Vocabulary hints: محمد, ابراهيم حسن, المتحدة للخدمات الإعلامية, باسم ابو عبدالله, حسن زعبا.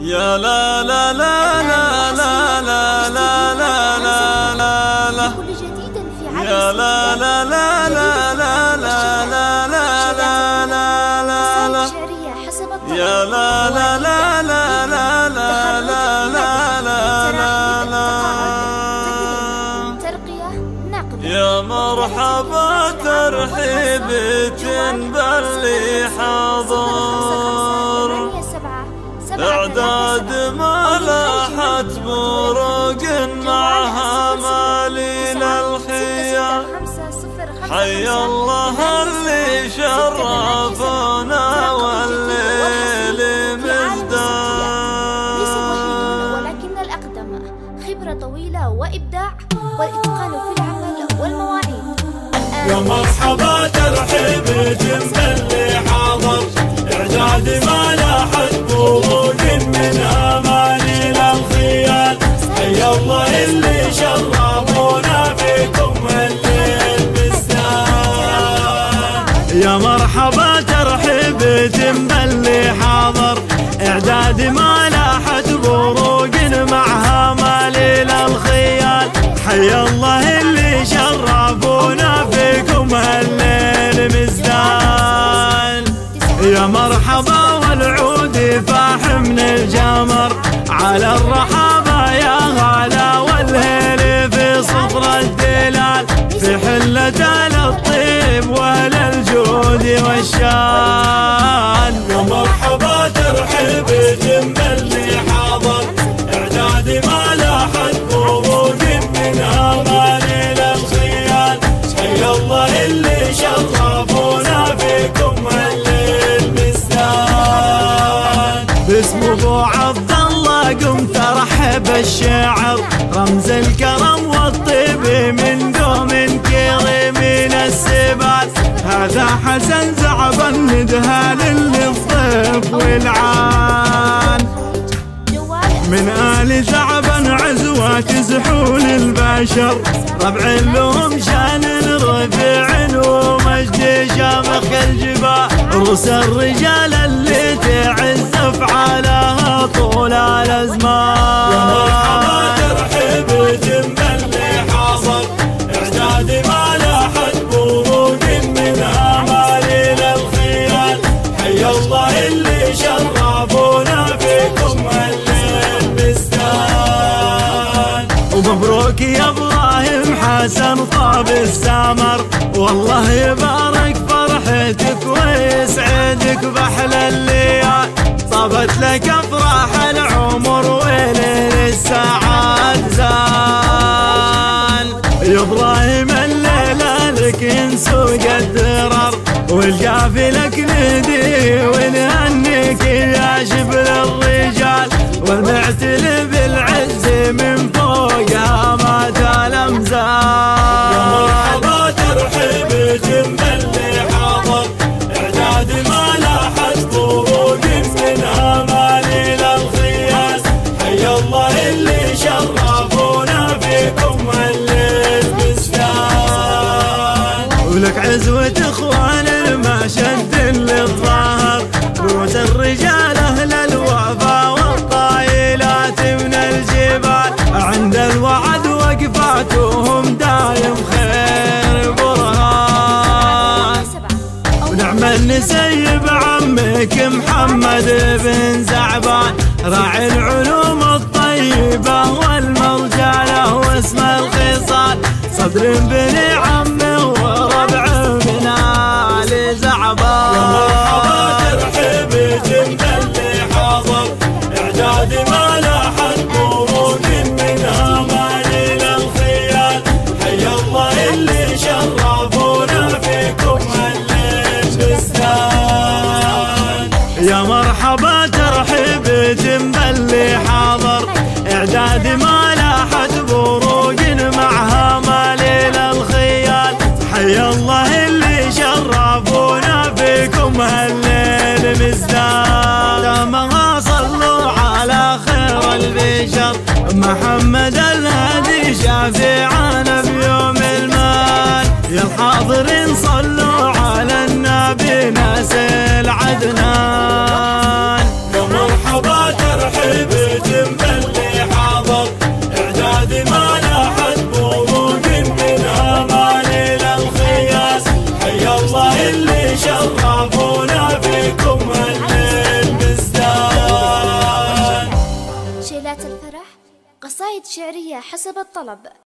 يا لا لا لا لا لا لا لا لا لا لا يا لا لا لا لا لا لا لا لا لا لا يا لا لا لا لا لا لا لا لا يا مرحبا ترحيب باللي حضر أعداد ما لاحت بروق معها مالين الخيام حي الله اللي شرفنا والليل مزداد ليس وحيدون ولكن الأقدم خبرة طويلة وإبداع والإتقان في العمل والمواعيد يا مرحبا ترحب جنب اللي حاضر إعداد ما لاحت بروق من أماني للخيال حي الله اللي شرفونا فيكم الليل بالسهال يا مرحبا ترحب جنب اللي حاضر إعداد ما لاحت بروق معها مالي للخيال حي الله اللي شرفونا فيكم الليل مزدان يا مرحبا والعود فاح من الجمر على الرحابة يا غلا والهيل في صدر الدلال في حلة للطيب وللجود والشان يا مرحبا ترحب جنب اللي حاضر إعدادي ما لاحت بروق من أماني للخيال حي الله اللي شرفونا فيكم باسم ابو عبدالله قمت ارحب الشعر رمز الكرم والطيب من دوم كريم من السبات هذا حسن زعبا ندهال للضيف والعان من آل زعبا عزوات زحول البشر ربع لهم شان رفيع ومجد شامخ الجبال رؤوس الرجال اللي تعز افعالها طول الازمان يا مرحبا ترحب جنب اللي حاضر اعدادي ما لاحت بروق من امالي للخيال حي الله اللي شرفونا فيكم الليل بستان ومبروك يا ابراهيم حسن طاب السمر والله يبارك فرحتك ويسعدك باحلى الليال طابت لك افراح العمر وليل السعاد زان يا ابراهيم الليله لك ينسوق الدرر والجافي لك ندي ونهنيك يا شبل الرجال والمعتل بالعز من فوقها ما تلم زان يا مرحبا ترحب جنب اللي حاضر اعدادي ما لاحت بروق من امالي للخيال حي الله اللي شرفونا فيكم الليل مسكان ولك عزوه اخوان ما شد للظهر روس الرجال اهل الوفا والطايلات من الجبال عند الوعد وقفاتهم دايم خير برهان ونعم النسيب عمك محمد بن زعبان راعي العلوم الطيبة والمرجلة واسم الخصال صدر بن عمه وربع من آل زعبان يا مرحبا ترحب جنب اللي حاضر إعدادي ما لاحت بروق من أماني للخيال حي الله اللي شرفونا فيكم الليل بستان يا مرحبا ترحب جنب اللي حاضر إعدادي ما لاحت بروق معها مالي للخيال حي الله اللي شرفونا فيكم هالليل مزدان ما صلوا على خير البشر محمد الهادي شافعنا بيوم المال يا الحاضرين صلوا على النبي نازل عدنان. يا مرحبا ترحب جنب اللي حاضر اعدادي ما لاحد بوروق من اماني للخياس. حي الله اللي شرفونا فيكم هالليل مزدان. شيلات الفرح قصايد شعريه حسب الطلب.